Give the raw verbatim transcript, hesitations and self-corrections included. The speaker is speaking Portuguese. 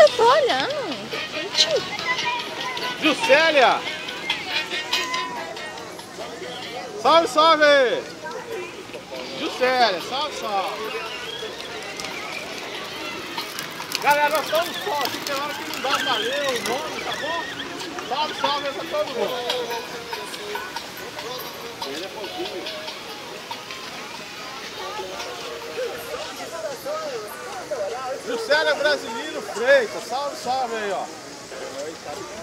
Eu tô olhando. Juscelia! Salve, salve! Juscelia, salve, salve! Galera, nós estamos só, tem hora que não dá pra ler o nome, tá bom? Salve, salve pra todo mundo! Ele é pouquinho. Zé brasileiro Freitas, salve, salve aí, ó.